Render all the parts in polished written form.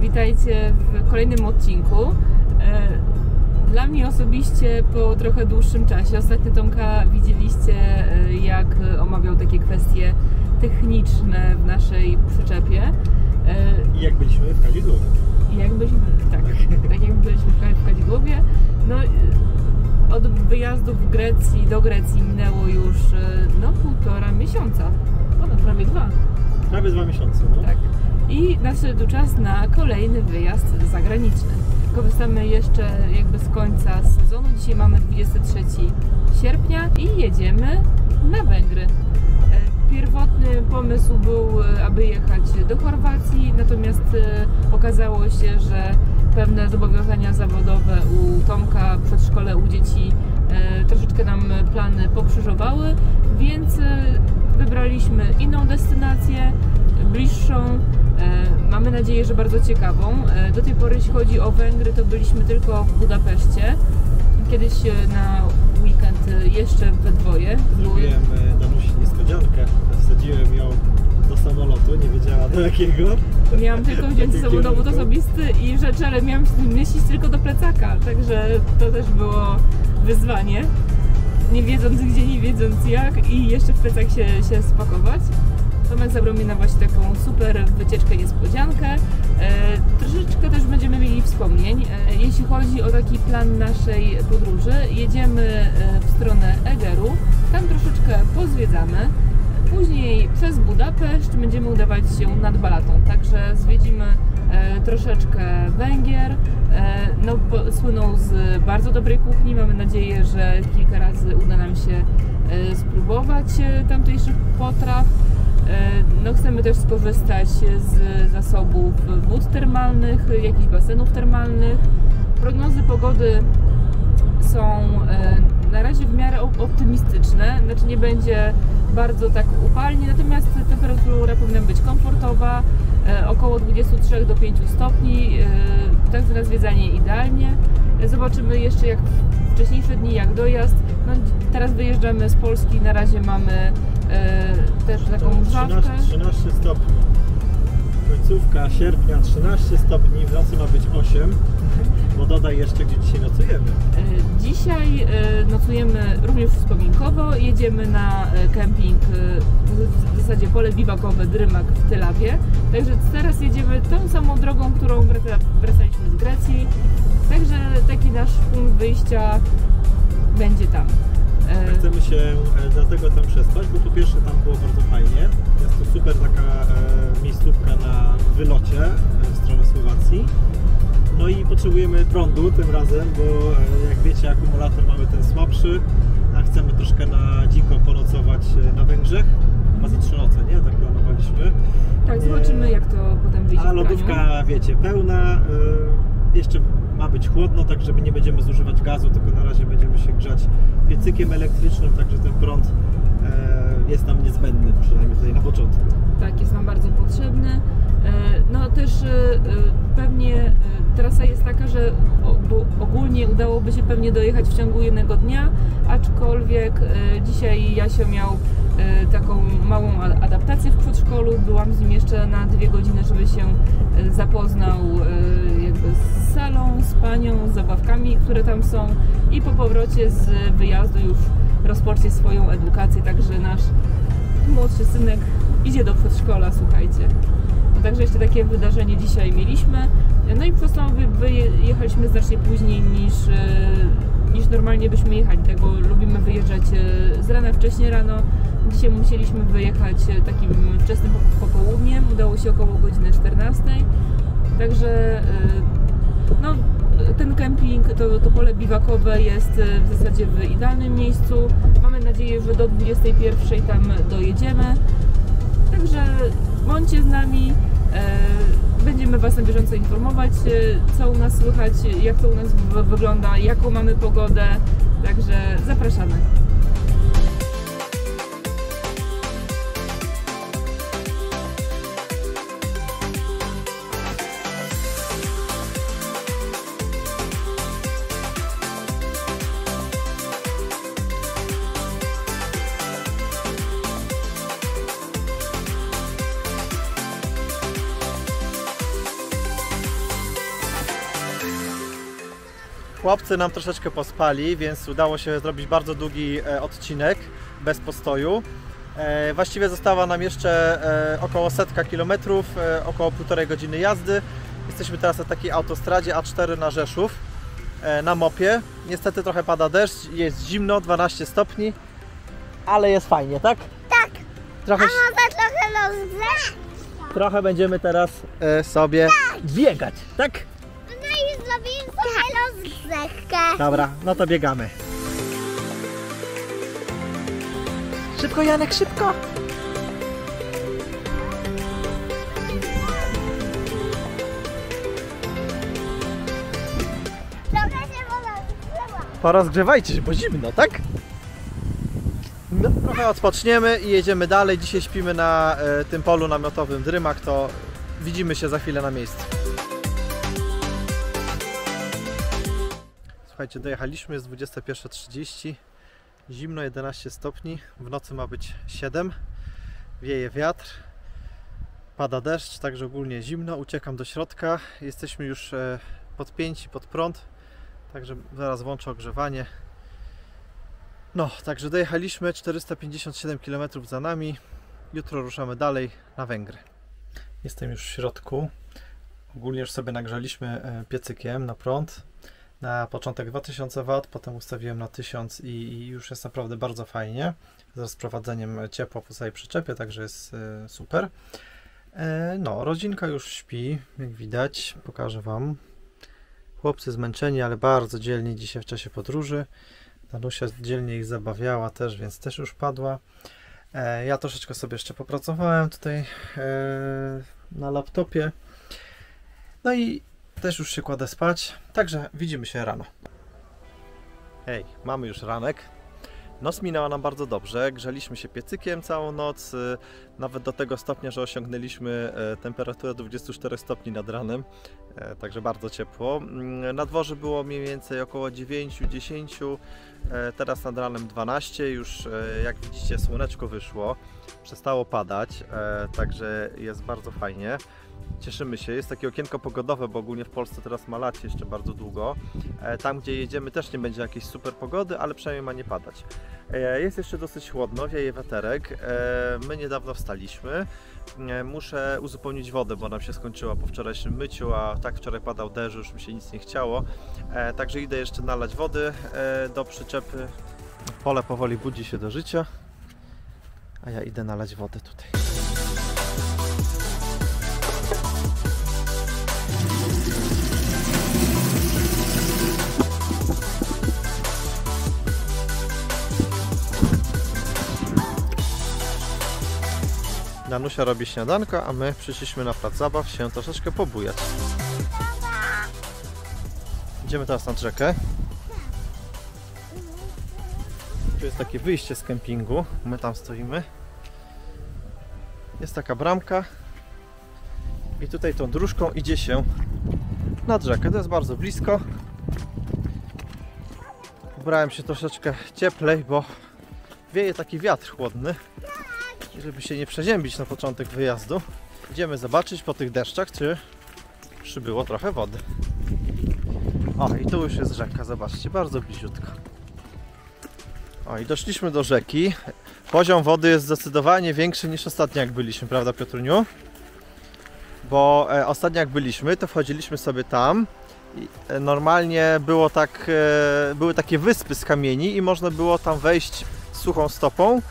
Witajcie w kolejnym odcinku. Dla mnie osobiście po trochę dłuższym czasie. Ostatnio Tomka widzieliście, jak omawiał takie kwestie techniczne w naszej przyczepie. I jak byliśmy w Kadzidłowie. Tak jak byliśmy w Kadzidłowie. No, od wyjazdu w Grecji do Grecji minęło już no, półtora miesiąca. Ponad prawie dwa. Prawie 2 miesiące, no. Tak. I nadszedł czas na kolejny wyjazd zagraniczny. Korzystamy jeszcze jakby z końca sezonu. Dzisiaj mamy 23 sierpnia i jedziemy na Węgry. Pierwotny pomysł był, aby jechać do Chorwacji, natomiast okazało się, że pewne zobowiązania zawodowe u Tomka, przedszkole u dzieci troszeczkę nam plany pokrzyżowały, więc wybraliśmy inną destynację, bliższą, mamy nadzieję, że bardzo ciekawą. Do tej pory, jeśli chodzi o Węgry, to byliśmy tylko w Budapeszcie. Kiedyś na weekend jeszcze we dwoje. Zrobiłem Danusi niespodziankę. Wsadziłem ją do samolotu, nie wiedziała do jakiego. Miałam tylko wziąć ze sobą dowód osobisty i rzeczy, ale miałam mieścić tylko do plecaka, także to też było wyzwanie. Nie wiedząc gdzie, nie wiedząc jak i jeszcze w plecach się spakować. Tomek zabrał mnie na właśnie taką super wycieczkę, niespodziankę. Troszeczkę też będziemy mieli wspomnień. Jeśli chodzi o taki plan naszej podróży, jedziemy w stronę Egeru, tam troszeczkę pozwiedzamy. Później przez Budapeszt będziemy udawać się nad Balatą, także zwiedzimy troszeczkę Węgier. No, słyną z bardzo dobrej kuchni, mamy nadzieję, że kilka razy uda nam się spróbować tamtejszych potraw. No, chcemy też skorzystać z zasobów wód termalnych, jakichś basenów termalnych. Prognozy pogody są na razie w miarę optymistyczne, znaczy nie będzie bardzo tak upalnie, natomiast temperatura powinna być komfortowa, około 23 do 5 stopni, także na zwiedzanie idealnie. Zobaczymy jeszcze jak wcześniejsze dni, jak dojazd. No, teraz wyjeżdżamy z Polski, na razie mamy też taką wrzawkę. 13 stopni. Końcówka sierpnia, 13 stopni, w nocy ma być 8, bo dodaj jeszcze gdzie dzisiaj nocujemy. Dzisiaj nocujemy również wspominkowo, jedziemy na kemping, w zasadzie pole biwakowe Drymak w Tylawie. Także teraz jedziemy tą samą drogą, którą wracaliśmy z Grecji. Także taki nasz punkt wyjścia będzie tam. Chcemy się dlatego tam przespać, bo po pierwsze tam było bardzo fajnie. Jest to super taka miejscówka na wylocie w stronę Słowacji. No i potrzebujemy prądu tym razem, bo jak wiecie akumulator mamy ten słabszy, a chcemy troszkę na dziko porocować na Węgrzech. Ma za 3 noce, nie? Tak planowaliśmy. Tak, zobaczymy jak to potem wyjdzie. A lodówka, wiecie, pełna. Jeszcze ma być chłodno, tak żeby nie będziemy zużywać gazu, tylko na razie będziemy się grzać piecykiem elektrycznym, także ten prąd jest nam niezbędny, przynajmniej tutaj na początku. Tak, jest nam bardzo potrzebny. No też pewnie trasa jest taka, że ogólnie udałoby się pewnie dojechać w ciągu 1 dnia, aczkolwiek dzisiaj Jasio miał taką małą adaptację w przedszkolu. Byłam z nim jeszcze na 2 godziny, żeby się zapoznał jakby z salą, z panią, z zabawkami, które tam są i po powrocie z wyjazdu już rozpocznie swoją edukację, także nasz młodszy synek idzie do przedszkola, słuchajcie. No, także jeszcze takie wydarzenie dzisiaj mieliśmy. No i przez to wyjechaliśmy znacznie później niż normalnie byśmy jechali, tak, bo lubimy wyjeżdżać z rana, wcześnie rano. Dzisiaj musieliśmy wyjechać takim wczesnym popołudniem, udało się około godziny 14. Także no, ten kemping, to pole biwakowe jest w zasadzie w idealnym miejscu. Mamy nadzieję, że do 21 tam dojedziemy. Także bądźcie z nami, będziemy Was na bieżąco informować, co u nas słychać, jak to u nas wygląda, jaką mamy pogodę, także zapraszamy. Chłopcy nam troszeczkę pospali, więc udało się zrobić bardzo długi odcinek bez postoju. Właściwie została nam jeszcze około 100 kilometrów, około 1,5 godziny jazdy. Jesteśmy teraz na takiej autostradzie A4 na Rzeszów, na mopie. Niestety trochę pada deszcz, jest zimno, 12 stopni, ale jest fajnie, tak? Tak, trochę... a może trochę rozgrzać? Trochę będziemy teraz sobie biegać, tak? No i zrobimy sobie rozgrzewkę. Dobra, no to biegamy. Szybko, Janek, szybko! Trochę się woda rozgrzewa. Porozgrzewajcie się, bo zimno, tak? No, trochę odpoczniemy i jedziemy dalej. Dzisiaj śpimy na tym polu namiotowym Drymak, to widzimy się za chwilę na miejscu. Słuchajcie, dojechaliśmy, jest 21:30. Zimno, 11 stopni, w nocy ma być 7, wieje wiatr, pada deszcz, także ogólnie zimno. Uciekam do środka, jesteśmy już podpięci pod prąd, także zaraz włączę ogrzewanie. No, także dojechaliśmy, 457 km za nami, jutro ruszamy dalej na Węgry. Jestem już w środku, ogólnie już sobie nagrzaliśmy piecykiem na prąd. Na początek 2000 W, potem ustawiłem na 1000 i już jest naprawdę bardzo fajnie. Z rozprowadzeniem ciepła po całej przyczepie, także jest super. No, rodzinka już śpi, jak widać, pokażę Wam. Chłopcy zmęczeni, ale bardzo dzielni dzisiaj w czasie podróży. Danusia dzielnie ich zabawiała też, więc też już padła. Ja troszeczkę sobie jeszcze popracowałem tutaj na laptopie. No i też już się kładę spać, także widzimy się rano. Hej, mamy już ranek. Noc minęła nam bardzo dobrze, grzaliśmy się piecykiem całą noc, nawet do tego stopnia, że osiągnęliśmy temperaturę 24 stopni nad ranem, także bardzo ciepło. Na dworze było mniej więcej około 9-10, teraz nad ranem 12, już jak widzicie słoneczko wyszło, przestało padać, także jest bardzo fajnie. Cieszymy się, jest takie okienko pogodowe, bo ogólnie w Polsce teraz ma lacie jeszcze bardzo długo. Tam gdzie jedziemy też nie będzie jakiejś super pogody, ale przynajmniej ma nie padać. Jest jeszcze dosyć chłodno, wieje wiaterek. My niedawno wstaliśmy. Muszę uzupełnić wodę, bo nam się skończyła po wczorajszym myciu, a tak wczoraj padał deszcz, już mi się nic nie chciało. Także idę jeszcze nalać wody do przyczepy. Pole powoli budzi się do życia, a ja idę nalać wodę tutaj. Danusia robi śniadanko, a my przyszliśmy na plac zabaw się troszeczkę pobujać. Idziemy teraz nad rzekę. Tu jest takie wyjście z kempingu, my tam stoimy. Jest taka bramka i tutaj tą dróżką idzie się nad rzekę. To jest bardzo blisko. Ubrałem się troszeczkę cieplej, bo wieje taki wiatr chłodny. Żeby się nie przeziębić na początek wyjazdu, idziemy zobaczyć po tych deszczach, czy przybyło trochę wody. O, i tu już jest rzeka, zobaczcie, bardzo bliziutko. O, i doszliśmy do rzeki. Poziom wody jest zdecydowanie większy niż ostatnio jak byliśmy, prawda, Piotruniu? Bo ostatnio jak byliśmy, to wchodziliśmy sobie tam. Normalnie było tak, były takie wyspy z kamieni i można było tam wejść suchą stopą.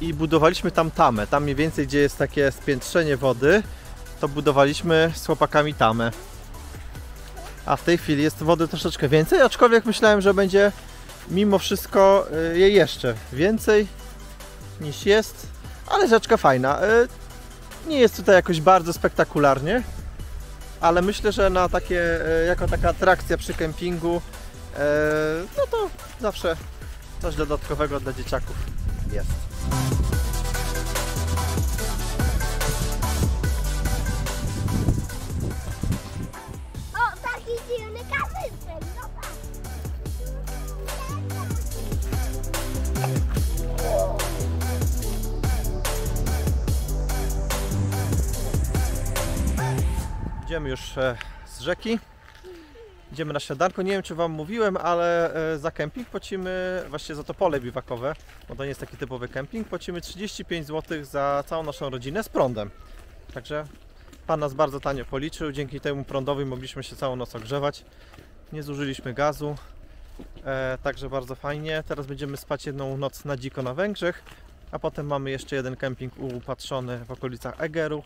I budowaliśmy tam tamę, tam mniej więcej gdzie jest takie spiętrzenie wody, to budowaliśmy z chłopakami tamę. A w tej chwili jest wody troszeczkę więcej, aczkolwiek myślałem, że będzie mimo wszystko jej jeszcze więcej niż jest, ale rzeczka fajna. Nie jest tutaj jakoś bardzo spektakularnie, ale myślę, że na takie, jako taka atrakcja przy kempingu, no to zawsze coś dodatkowego dla dzieciaków jest. Idziemy już z rzeki. Idziemy na śniadanko. Nie wiem, czy wam mówiłem, ale za kemping płacimy, właściwie za to pole biwakowe, bo to nie jest taki typowy kemping, płacimy 35 zł za całą naszą rodzinę z prądem. Także pan nas bardzo tanio policzył, dzięki temu prądowi mogliśmy się całą noc ogrzewać. Nie zużyliśmy gazu, także bardzo fajnie. Teraz będziemy spać jedną noc na dziko na Węgrzech, a potem mamy jeszcze jeden kemping upatrzony w okolicach Egeru.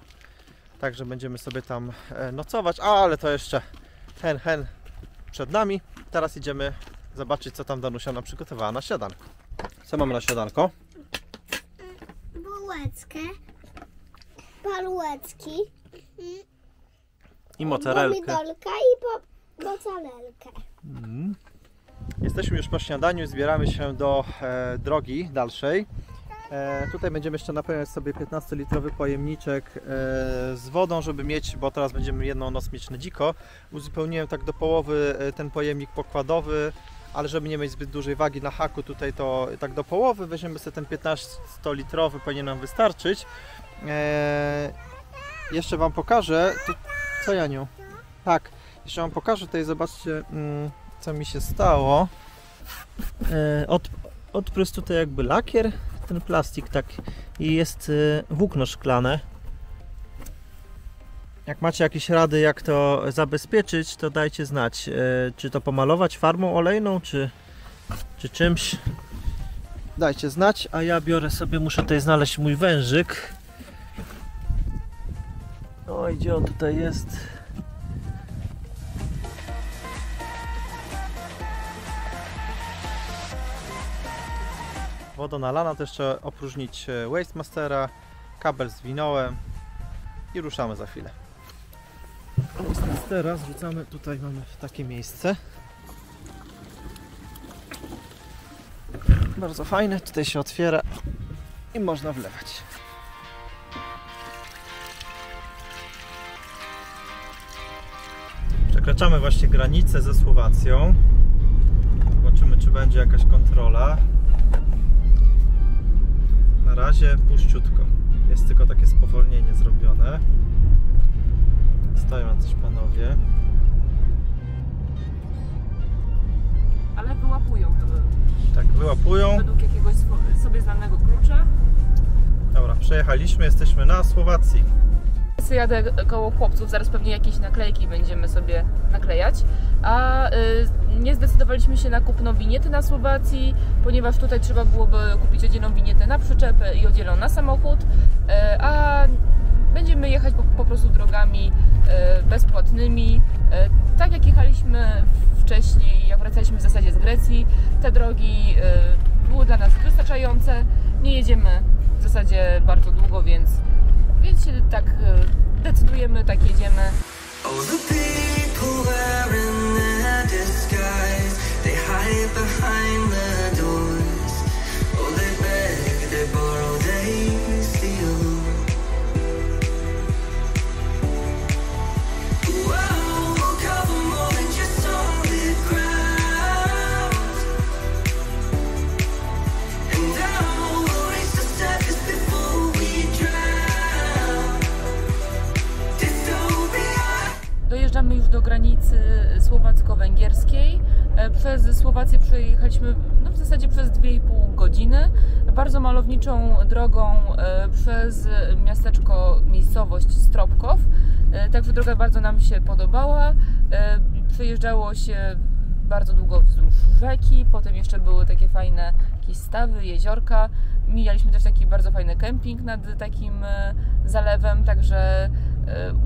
Także będziemy sobie tam nocować, ale to jeszcze hen przed nami. Teraz idziemy zobaczyć, co tam Danusia nam przygotowała na śniadanko. Co mamy na śniadanko? Bułeczkę, palułeczki i mozzarellkę. Pomidorka i mozzarellkę. Jesteśmy już po śniadaniu i zbieramy się do drogi dalszej. Tutaj będziemy jeszcze napełniać sobie 15-litrowy pojemniczek z wodą, żeby mieć, bo teraz będziemy jedną noc mieć na dziko. Uzupełniłem tak do połowy ten pojemnik pokładowy, ale żeby nie mieć zbyt dużej wagi na haku tutaj, to tak do połowy weźmiemy sobie ten 15-litrowy, powinien nam wystarczyć. Jeszcze wam pokażę, co Janiu? Tak, jeszcze wam pokażę tutaj, zobaczcie co mi się stało. Odprysk tutaj jakby lakier, ten plastik, tak, i jest włókno szklane. Jak macie jakieś rady, jak to zabezpieczyć, to dajcie znać, czy to pomalować farbą olejną, czy czymś, dajcie znać. A ja biorę sobie, muszę tutaj znaleźć mój wężyk. Oj, gdzie on tutaj jest? Woda nalana, to jeszcze opróżnić Waste Mastera, kabel zwinąłem i ruszamy za chwilę. Waste Mastera zrzucamy, tutaj mamy takie miejsce. Bardzo fajne, tutaj się otwiera i można wlewać. Przekraczamy właśnie granicę ze Słowacją. Zobaczymy, czy będzie jakaś kontrola. Na razie puściutko. Jest tylko takie spowolnienie zrobione. Stoją jacyś panowie. Ale wyłapują chyba. Tak, wyłapują. Według jakiegoś sobie znanego klucza. Dobra, przejechaliśmy, jesteśmy na Słowacji. Jadę koło chłopców, zaraz pewnie jakieś naklejki będziemy sobie naklejać, a nie zdecydowaliśmy się na kupno winiety na Słowacji, ponieważ tutaj trzeba byłoby kupić odzielną winietę na przyczepę i odzielną na samochód, a będziemy jechać po prostu drogami bezpłatnymi, tak jak jechaliśmy wcześniej, jak wracaliśmy w zasadzie z Grecji. Te drogi były dla nas wystarczające, nie jedziemy w zasadzie bardzo długo, więc się tak decydujemy, tak jedziemy. Dojeżdżamy już do granicy słowacko-węgierskiej. Przez Słowację przejechaliśmy w zasadzie przez 2,5 godziny. Bardzo malowniczą drogą przez miasteczko, miejscowość Stropków. Także droga bardzo nam się podobała. Przejeżdżało się bardzo długo wzdłuż rzeki, potem jeszcze były takie fajne jakieś stawy, jeziorka. Mijaliśmy też taki bardzo fajny kemping nad takim zalewem, także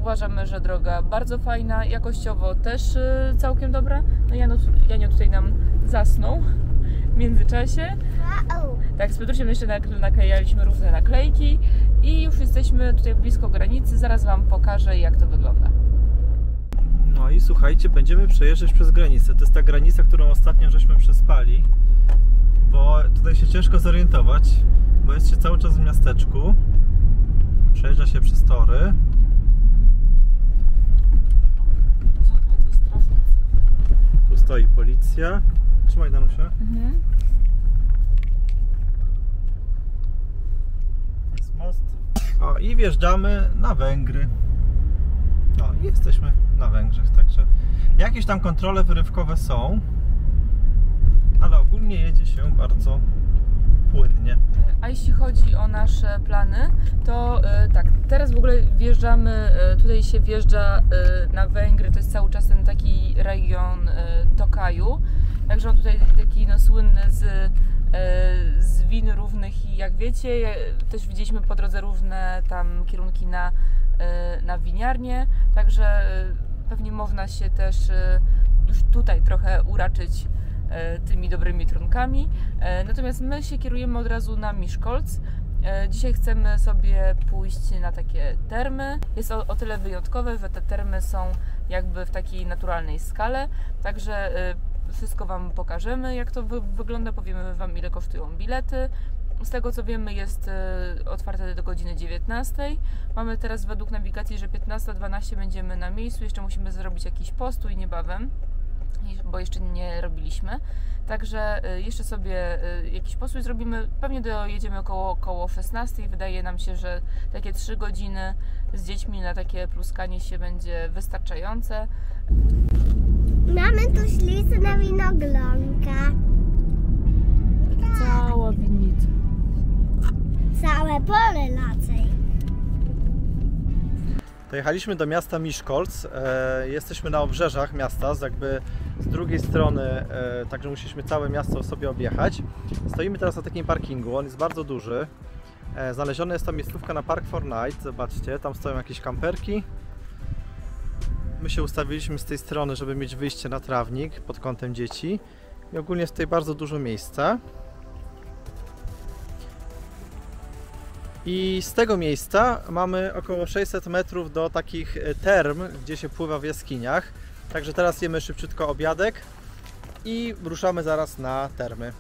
uważamy, że droga bardzo fajna, jakościowo też całkiem dobra. No Janio tutaj nam zasnął w międzyczasie. Tak, z Piotrusiem jeszcze naklejaliśmy różne naklejki i już jesteśmy tutaj blisko granicy, zaraz wam pokażę, jak to wygląda. No i słuchajcie, będziemy przejeżdżać przez granicę. To jest ta granica, którą ostatnio żeśmy przespali, bo tutaj się ciężko zorientować, bo jest się cały czas w miasteczku. Przejeżdża się przez tory. Tu stoi policja. Trzymaj, Danusia. Jest most. O, i wjeżdżamy na Węgry. No i jesteśmy na Węgrzech, także jakieś tam kontrole wyrywkowe są, ale ogólnie jedzie się bardzo płynnie. A jeśli chodzi o nasze plany, to tak, teraz w ogóle wjeżdżamy, tutaj się wjeżdża na Węgry, to jest cały czas ten taki region Tokaju, także on tutaj taki no, słynny z win równych i jak wiecie, też widzieliśmy po drodze równe tam kierunki na winiarnię, także pewnie można się też już tutaj trochę uraczyć tymi dobrymi trunkami. Natomiast my się kierujemy od razu na Miszkolc. Dzisiaj chcemy sobie pójść na takie termy. Jest o tyle wyjątkowe, że te termy są jakby w takiej naturalnej skale, także wszystko Wam pokażemy, jak to wygląda, powiemy Wam, ile kosztują bilety. Z tego co wiemy, jest otwarte do godziny 19. Mamy teraz według nawigacji, że 15:12 będziemy na miejscu. Jeszcze musimy zrobić jakiś postój niebawem, bo jeszcze nie robiliśmy. Także jeszcze sobie jakiś postój zrobimy. Pewnie dojedziemy około 16. Wydaje nam się, że takie 3 godziny z dziećmi na takie pluskanie się będzie wystarczające. Mamy tu ślicę na winogronka. Cała winnica. Całe pole lacej. Dojechaliśmy do miasta Miszkolc. Jesteśmy na obrzeżach miasta, jakby z drugiej strony, także musieliśmy całe miasto sobie objechać. Stoimy teraz na takim parkingu, on jest bardzo duży. Znaleziona jest tam miejscówka na Park4Night, zobaczcie, tam stoją jakieś kamperki. My się ustawiliśmy z tej strony, żeby mieć wyjście na trawnik pod kątem dzieci. I ogólnie jest tutaj bardzo dużo miejsca. I z tego miejsca mamy około 600 metrów do takich term, gdzie się pływa w jaskiniach. Także teraz jemy szybciutko obiadek i ruszamy zaraz na termy.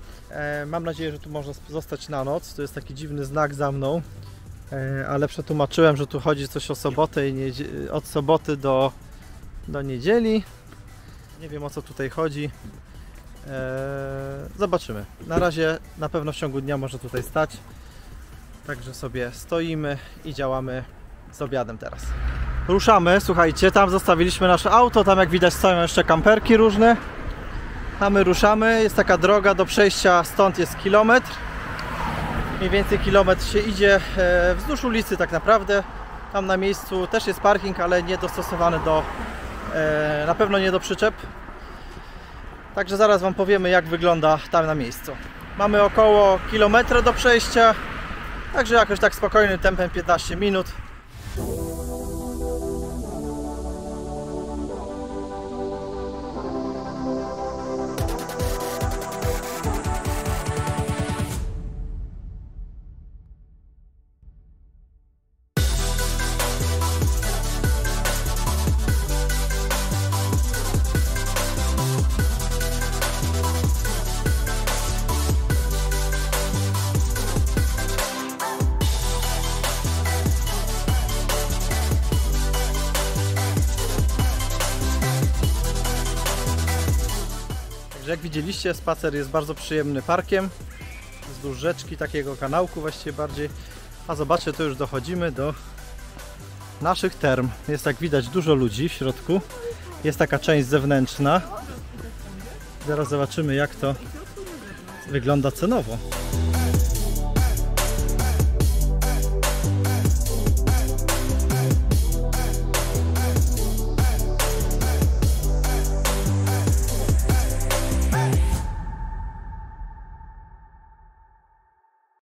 Mam nadzieję, że tu można zostać na noc. To jest taki dziwny znak za mną, ale przetłumaczyłem, że tu chodzi coś o sobotę i od soboty do niedzieli. Nie wiem, o co tutaj chodzi. Zobaczymy. Na razie na pewno w ciągu dnia może tutaj stać. Także sobie stoimy i działamy z obiadem teraz. Ruszamy, słuchajcie, tam zostawiliśmy nasze auto, tam jak widać stoją jeszcze kamperki różne. A my ruszamy, jest taka droga do przejścia, stąd jest kilometr. Mniej więcej kilometr się idzie wzdłuż ulicy tak naprawdę. Tam na miejscu też jest parking, ale nie dostosowany do, na pewno nie do przyczep. Także zaraz Wam powiemy, jak wygląda tam na miejscu. Mamy około kilometra do przejścia. Także jakoś tak spokojnym tempem 15 minut. Jak widzieliście, spacer jest bardzo przyjemny parkiem, wzdłuż rzeczki, takiego kanałku właściwie bardziej. A zobaczcie, tu już dochodzimy do naszych term. Jest jak widać dużo ludzi w środku. Jest taka część zewnętrzna. Zaraz zobaczymy, jak to wygląda cenowo.